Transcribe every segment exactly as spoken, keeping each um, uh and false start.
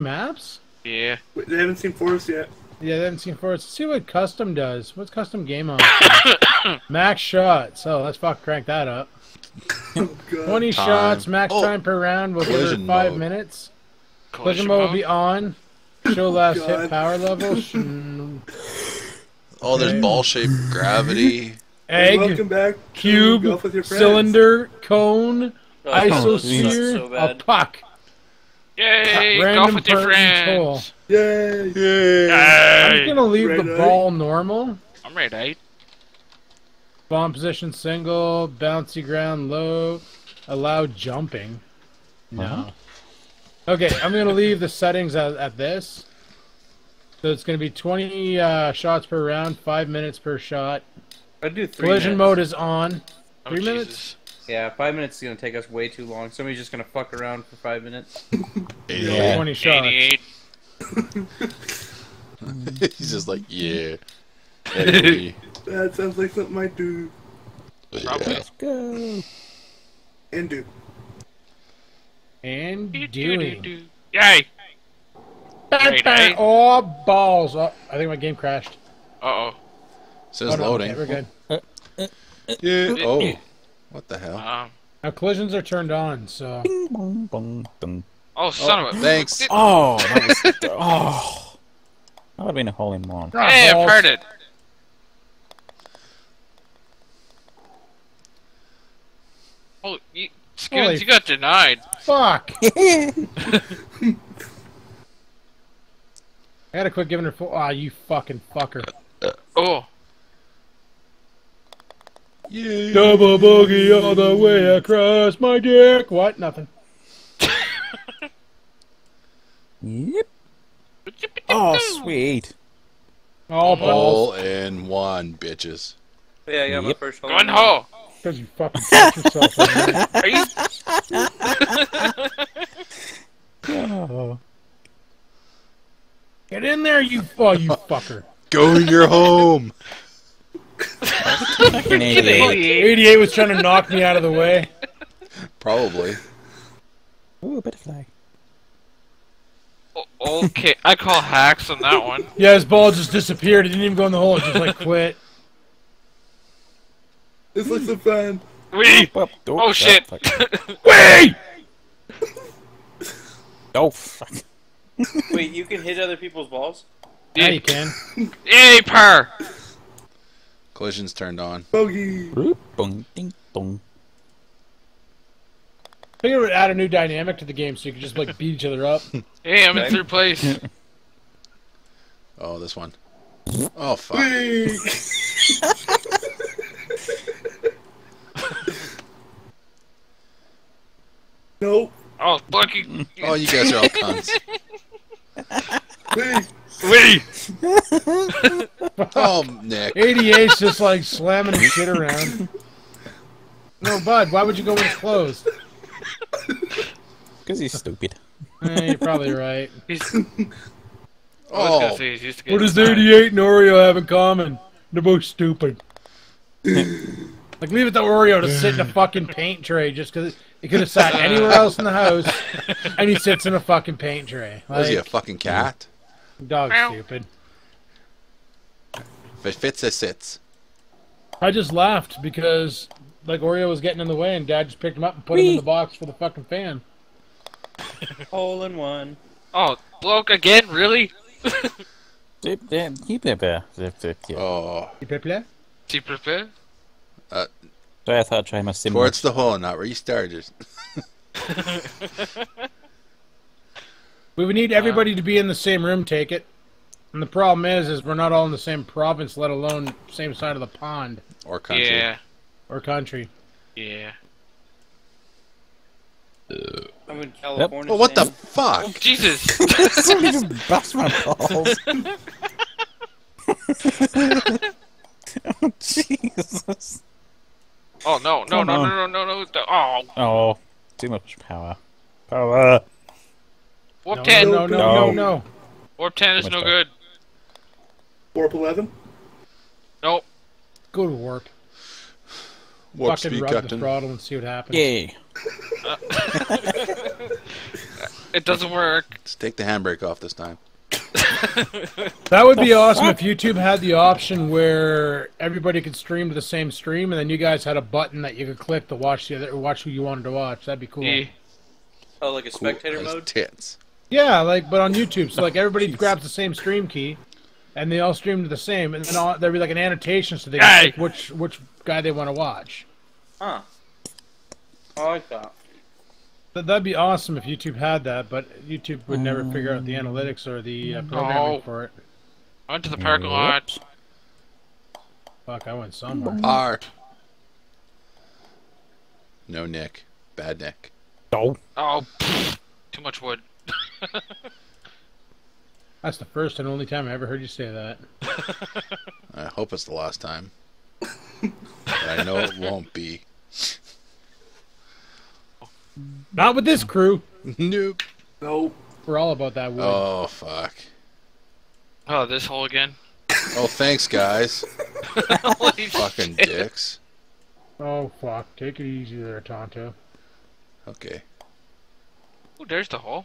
Maps? Yeah. Wait, they haven't seen Forest yet. Yeah, they haven't seen Forest. Let's see what custom does. What's custom game on? Max shots. Oh, let's fuck crank that up. Oh, twenty time. Shots, max oh. time per round will give it five mode. minutes. Collision mode will be on. Show last God. hit power level. Oh, there's ball-shaped gravity. Egg. Hey, welcome back. Cube. Cylinder. Cone. Oh, Isosphere. So a puck. Yay! Random golf with your friends. Yay. Yay! I'm gonna leave Red the ball eight. normal. I'm right eight. Bomb position single, bouncy ground low, allow jumping. No. Uh-huh. Okay, I'm gonna leave the settings at, at this. So it's gonna be twenty uh, shots per round, five minutes per shot. I do three. Collision minutes. mode is on. Oh, three Jesus. minutes. Yeah, five minutes is going to take us way too long. Somebody's just going to fuck around for five minutes. Yeah. twenty shots. He's just like, yeah. That sounds like something I do. Yeah. Let's go. And do. And do, do, do, do. Yay! Bang, bang. Oh, balls. Oh, I think my game crashed. Uh-oh. It says oh, no, loading. Okay, we're good. Uh, uh, uh, yeah. Oh. What the hell? Uh, now collisions are turned on, so. Bing, bong, bong, bong. Oh, son oh, of a! Thanks. Oh, that was. Oh, that would have been a holy mom. Hey, I've heard it. Oh, you, Skins, you got denied. Fuck. I gotta quit giving her full. Ah, oh, you fucking fucker. Oh. Yeah. Double bogey all the way across my dick. What? Nothing. Yep. Oh, sweet. All, all in one, bitches. Yeah, I got yep. my first hole. One hole. Because you fucking fucked yourself. Are you? Oh. Get in there, you, oh, you fucker. Go in your home. eighty-eight was trying to knock me out of the way. Probably. Ooh, a bit of flag. O okay, I call hacks on that one. Yeah, his ball just disappeared. It didn't even go in the hole. It just like quit. This looks a fan. Wee! Oh, oh shit! Wee! Oh fuck! Wait, you can hit other people's balls? Yeah, yeah you can. Yay, purr! Collision's turned on. Bogey! Boom, ding, boom. I think it would add a new dynamic to the game so you could just, like, beat each other up. Hey, I'm in third place. Oh, this one. Oh, fuck. Nope. Oh, fucking. Oh, you guys are all cunts. Hey. Wait! Oh, Nick. eighty-eight's just like slamming his shit around. No, bud, why would you go in closed? Because he's stupid. Eh, you're probably right. He's... Oh. Say he's what does eighty-eight and Oreo have in common? They're both stupid. Like, leave it to Oreo to sit in a fucking paint tray just because it could have sat anywhere else in the house, and he sits in a fucking paint tray. Like, was he a fucking cat? Dog stupid. If it fits, it sits. I just laughed because, like, Oreo was getting in the way and Dad just picked him up and put Wee. him in the box for the fucking fan. Hole in one. Oh, bloke again? Really? Keep prepare. Oh. Keep prepare? Keep prepare? Uh. So I thought try my sim. Towards the hole, not restarters. We would need everybody to be in the same room, take it. And the problem is, is we're not all in the same province, let alone same side of the pond. Or country. Yeah. Or country. Yeah. I'm in California. Yep. Oh, what the fuck? Oh, Jesus! Somebody just bust my balls. Oh, Jesus. Oh, no, no, no, no, no, no, no. Oh. Oh, too much power. Power. Warp no, ten! No, no, no, no, no. Warp ten is no back. good. Warp eleven? Nope. Go to warp. Warp Fucking speed, rub Captain. the throttle and see what happens. Yay. Uh. It doesn't work. Let's take the handbrake off this time. That would be awesome if YouTube had the option where everybody could stream to the same stream, and then you guys had a button that you could click to watch the other, watch who you wanted to watch. That'd be cool. Yeah. Oh, like a cool. spectator That's mode? Tits. Yeah, like but on YouTube, so like everybody Jeez. grabs the same stream key, and they all stream to the same, and then all, there'd be like an annotation so they can hey! pick which which guy they want to watch. Huh. I like that. That'd be awesome if YouTube had that, but YouTube would never figure out the analytics or the uh, programming no. for it. I went to the parking lot. Fuck, I went somewhere. Bar. No neck. Bad neck. No. Oh, pfft. Too much wood. That's the first and only time I ever heard you say that. I hope it's the last time. But I know it won't be. Not with this crew. Nope. Nope. We're all about that wood. Oh, fuck. Oh, this hole again? Oh, thanks, guys. Holy fucking shit. dicks. Oh, fuck. Take it easy there, Tonto. Okay. Oh, there's the hole.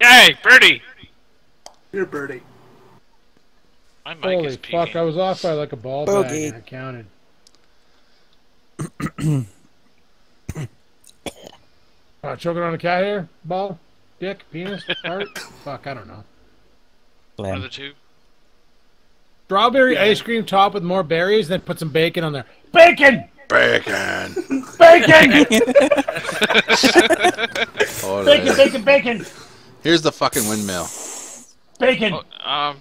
Hey, birdie! You're birdie. My mic Holy is peaking. fuck, I was off by like a ball Bogey. bag and I counted. Uh, choking on a cat hair? Ball? Dick? Penis? Heart? Fuck, I don't know. One of the two. Strawberry yeah. ice cream topped with more berries, then put some bacon on there. Bacon! Bacon! Bacon! Bacon, bacon, bacon, bacon! Here's the fucking windmill. Bacon! Oh, um...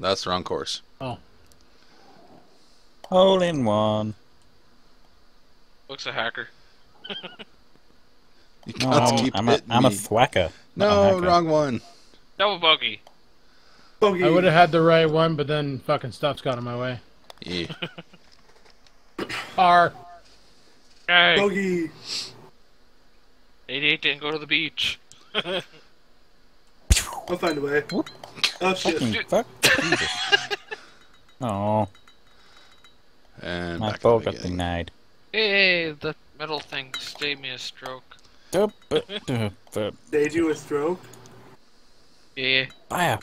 That's the wrong course. Oh. Hole in one. Looks a hacker. You can't no, keep I'm, a, I'm a thwacker. No, a wrong one. Double bogey. Bogey. I would have had the right one, but then fucking stuff's got in my way. Yeah. R. Hey. Bogey. eighty-eight didn't go to the beach. I'll find a way. Whoop. Oh shit. Fuck. Oh. And my ball got denied. Hey, the metal thing gave me a stroke. They do a stroke? Yeah. Fire.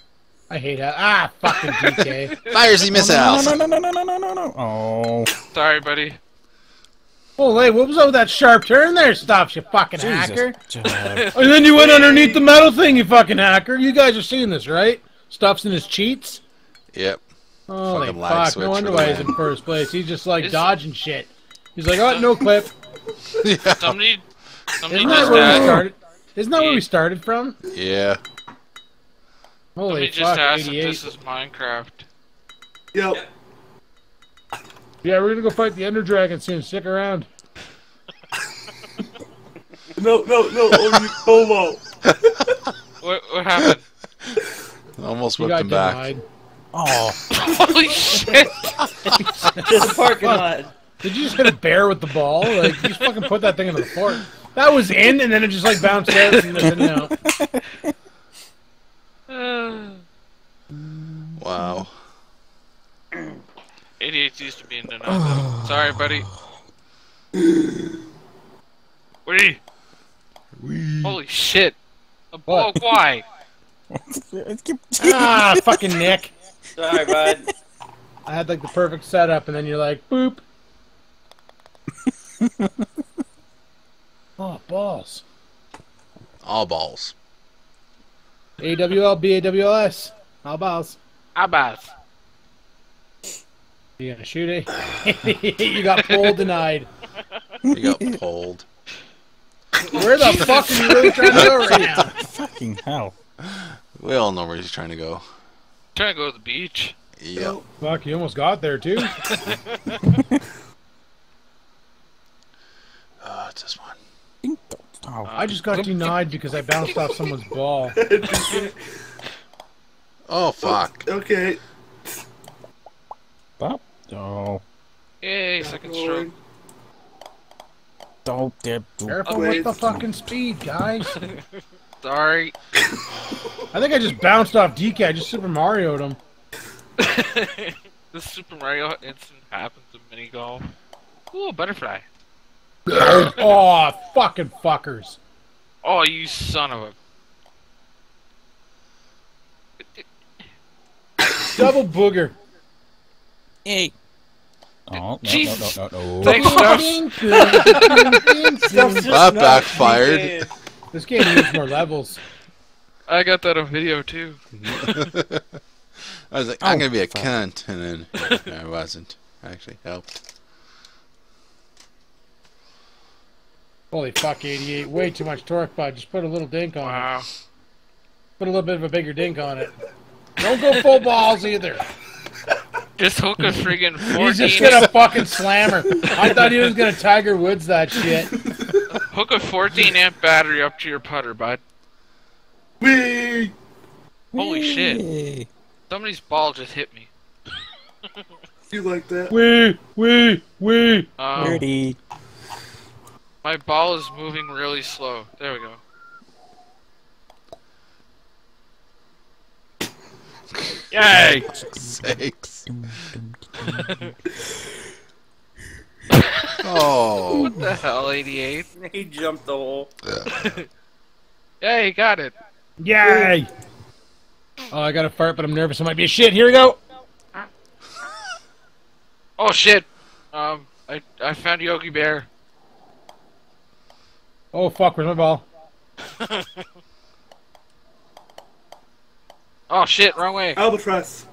I hate that. Ah, fucking G T A. Fires the missiles. No, no, no, no, no, no, no, no, no. Oh. Sorry, buddy. Holy, what was all that sharp turn there stuff, you fucking Jesus hacker? And then you went underneath the metal thing, you fucking hacker. You guys are seeing this, right? Stuff's in his cheats? Yep. Holy fucking fuck, no wonder why he's in first place. He's just like it's... dodging shit. He's like, oh, no clip. Yeah. Somebody... Somebody Isn't that, where we, started? Isn't that yeah. where we started from? Yeah. Holy Somebody fuck, just asked if this is Minecraft. Yep. Yeah, we're gonna go fight the Ender Dragon soon. Stick around. no, no, no. Oh, no. What, what happened? Almost whipped him back. Oh. Holy shit. Just a parking lot. Did you just hit a bear with the ball? Like, you just fucking put that thing into the fort. That was in, and then it just like bounced out and then out. Uh, wow. eighty-eight used to be in the night. Sorry, buddy. Wee. Wee. Holy shit. A ball, why? Ah, fucking Nick. Sorry, bud. I had like the perfect setup, and then you're like, boop. Oh, balls. All balls. A W L, B A W L S. All balls. All balls. You gonna shoot it? You got pole denied. You got pulled. Where the fuck are you really trying to go right now? Fucking hell. We all know where he's trying to go. Trying to go to the beach. Yep. Oh, fuck, you almost got there, too. Uh, it's this one. Oh, I just got denied because I bounced off someone's ball. Oh, fuck. Okay. Bop. Oh. Yay, second stroke. Don't dip. Careful with the fucking speed, guys. Sorry. I think I just bounced off D K. I just Super Mario'd him. This Super Mario incident happens in mini golf. Ooh, butterfly. Oh, fucking fuckers. Oh, you son of a... Double booger. Hey. Oh, no, Jesus. No, no, no, no, no. Thanks, Stubbs. That backfired. This game needs more levels. I got that on video, too. I was like, I'm oh, going to be a fuck. cunt, and then no, I wasn't. I actually helped. Holy fuck, eighty-eight. Way too much torque pod. Just put a little dink on wow. it. Put a little bit of a bigger dink on it. Don't go full balls, either. Just hook a friggin' fourteen. He's just gonna fucking slam her. I thought he was gonna Tiger Woods that shit. Hook a fourteen amp battery up to your putter, bud. Wee! Holy Wee. shit. Somebody's ball just hit me. You like that? Wee! Wee! Wee! Um, Dirty. My ball is moving really slow. There we go. Yay! Sakes. Oh. What the hell, eighty-eight? He jumped the hole. Yeah, he got it. Yay! Oh, I got a fart, but I'm nervous. It might be a shit. Here we go. Oh shit! Um, I I found Yogi Bear. Oh fuck! Where's my ball? Oh shit! Wrong way. Albatross.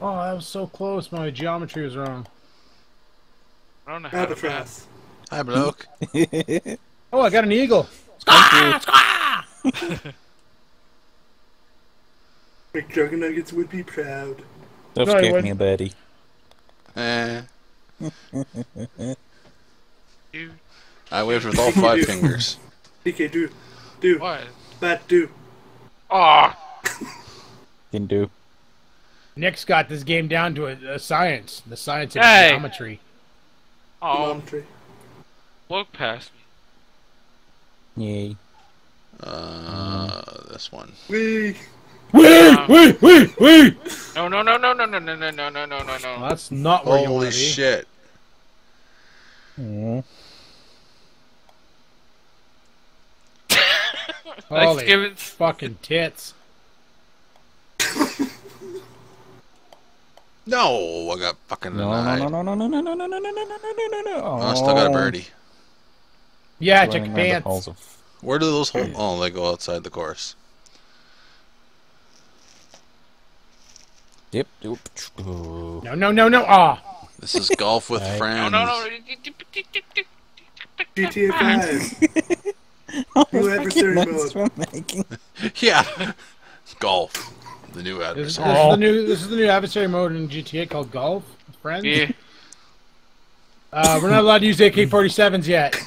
Oh, I was so close. My geometry was wrong. I don't know how Albatross. Hi, bloke. Oh, I got an eagle. Squaw! Squaw! Dragon Nuggets would be proud. Don't no, scare me, buddy. Eh. I waved with all five do. fingers. D K, do. Do. What? Bat, do. Aw. Didn't do. Nick's got this game down to a, a science. The science of hey. geometry. Oh. Geometry. Look past me. Yay. Uh, this one. Wee! Wee! Wee! Wee! Wee! No! No! No! No! No! No! No! No! No! No! No! No! Well, that's not where Holy you want to be. Holy shit! Mm. Holy Thanksgiving. fucking tits! No, I got fucking no, denied. No! No! No! No! No! No! No! No! No! No! No! No! Oh, I still got a birdie. Yeah, check your pants. Of... Where do those holes? Oh, they go outside the course. Yep. No, no, no, no. Ah. Oh. This is Golf with right. Friends. No, no, no. G T A five. Oh, new adversary mode. Yeah. Golf. The new adversary. This, this, oh. is the new, this is the new adversary mode in G T A called Golf with Friends. Yeah. Uh, we're not allowed to use A K forty-sevens yet.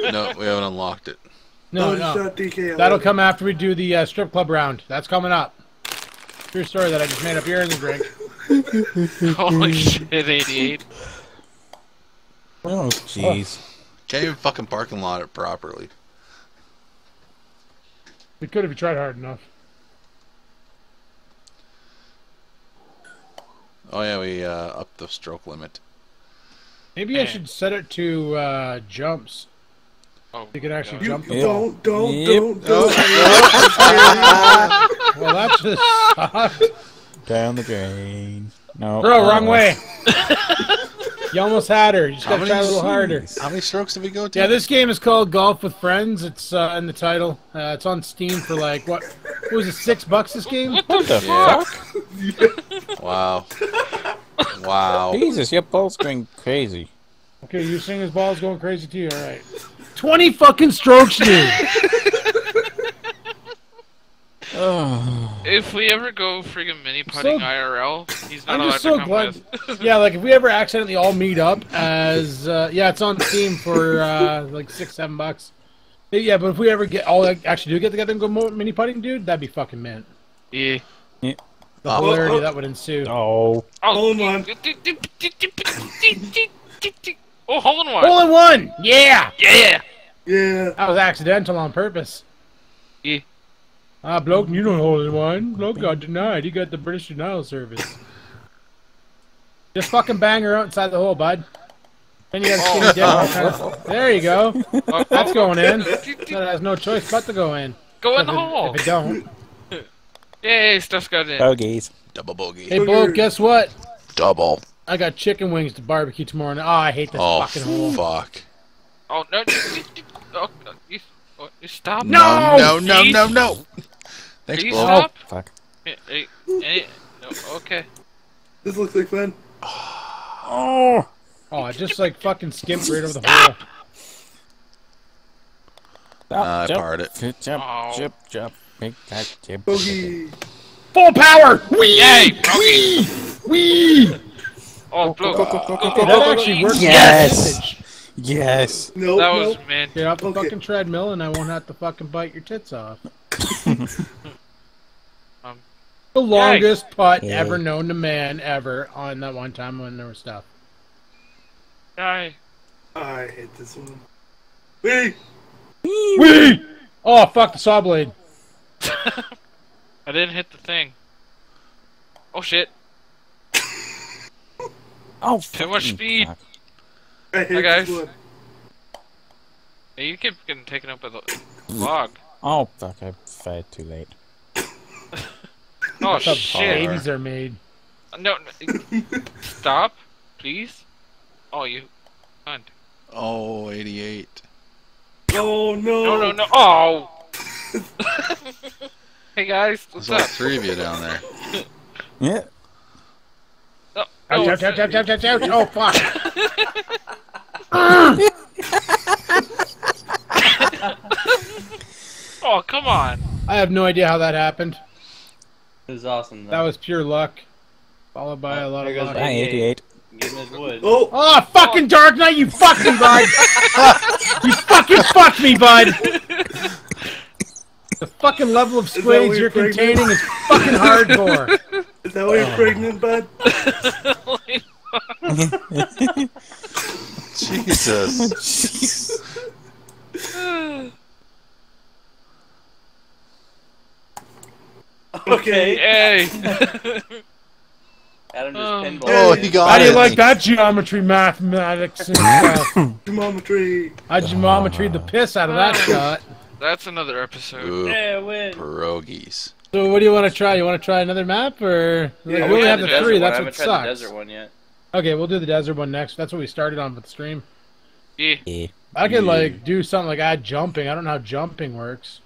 No, we haven't unlocked it. No, no. no. D K That'll come after we do the uh, strip club round. That's coming up. True story that I just made up here in the drink. Holy shit, eighty-eight. Oh, jeez. Can't even fucking parking lot it properly. We could if you tried hard enough. Oh, yeah, we uh, upped the stroke limit. Maybe Man. I should set it to uh, jumps. Oh, you can actually you, jump the ball. Don't, don't, yep. don't, don't. Well, that's just sucked. Down the drain. No. Bro, almost. Wrong way. You almost had her. You just got to try a little harder. How many strokes did we go to? Yeah, this game is called Golf with Friends. It's uh, in the title. Uh, it's on Steam for like, what, what was it, six bucks this game? What the fuck? Wow. Wow. Jesus, your ball's going crazy. Okay, you're saying his ball's going crazy too, alright. twenty fucking strokes, dude! Oh. If we ever go friggin' mini-putting so, I R L, he's not I'm allowed so to come glad. with. Yeah, like, if we ever accidentally all meet up as, uh, yeah, it's on Steam for, uh, like, six, seven bucks. Yeah, but if we ever get all, like, actually do get together and go mini-putting, dude, that'd be fucking mint. Yeah. yeah. The oh, hilarity oh, oh. that would ensue. Oh. Hold on. Oh, hole in one! Hole in one! Yeah! Yeah! Yeah! That was accidental on purpose. Yeah. Ah, bloke, you don't hole in one. Bloke got denied. He got the British Denial Service. Just fucking bang her outside the hole, bud. Then you got skinny dip. Kind of, there you go. That's going in. That has no choice but to go in. Go in the hole. If it don't. Yay, stuff's got in. Bogeys. Double bogey. Hey, Bo, guess what? Double. I got chicken wings to barbecue tomorrow. And, oh, I hate this oh, fucking hole. Fuck. Oh, no. Oh, you, oh, you stop. No, no, no, no, no, no. Thanks, Bo. Stop? Oh, fuck. Hey, hey, hey, no, okay. This looks like fun. Oh. Oh, I just like fucking skipped right over the hole. No, I parred it. Jump, jump, oh. jump, jump. Make that jump. Boogie. Full power! Wee! Yay! Wee! Wee! Oh, blow. That actually worked. Yes! Yes. No, that was nope. man. Get off the okay. fucking treadmill and I won't have to fucking bite your tits off. um, the longest yay. putt yeah. ever known to man ever on that one time when there was stuff. I I hate this one. Wee! Wee! Wee! Oh, fuck the saw blade. I didn't hit the thing. Oh shit. Oh, too much speed. Fuck. I hate hey guys. This one. Hey, you keep getting taken up by the log. Oh fuck, I fired too late. Oh shit. Babies are made. No, no. Stop, please. Oh, you cunt. Oh, eighty-eight. Oh, no. No, no, no. Oh. Hey, guys. What's There's up? There's like three of you down there. Yeah. Oh, oh, ouch, ouch, ouch, ouch, ouch, ouch. Oh, fuck. Oh, come on. I have no idea how that happened. It was awesome, though. That was pure luck. Followed by oh, a lot of luck. eighty-eight. Wood. Oh. oh, fucking oh. Dark Knight, you fucking bud! You fucking fucked me, bud! The fucking level of squids you're pregnant? containing is fucking hardcore. Is that why you're oh. pregnant, bud? Jesus. Okay. Hey. Adam just um, pinballed. Oh, he got How it. do you like that geometry mathematics? And, uh, geometry. I geometry the piss out of that shot. That's another episode. Ooh, yeah, win. Pierogies. So what do you want to try? You want to try another map? Or yeah, like, we only have the, the three. One. That's I what sucks. I haven't tried the desert one yet. Okay, we'll do the desert one next. That's what we started on with the stream. Yeah. I could, like, do something like I jumping. I don't know how jumping works.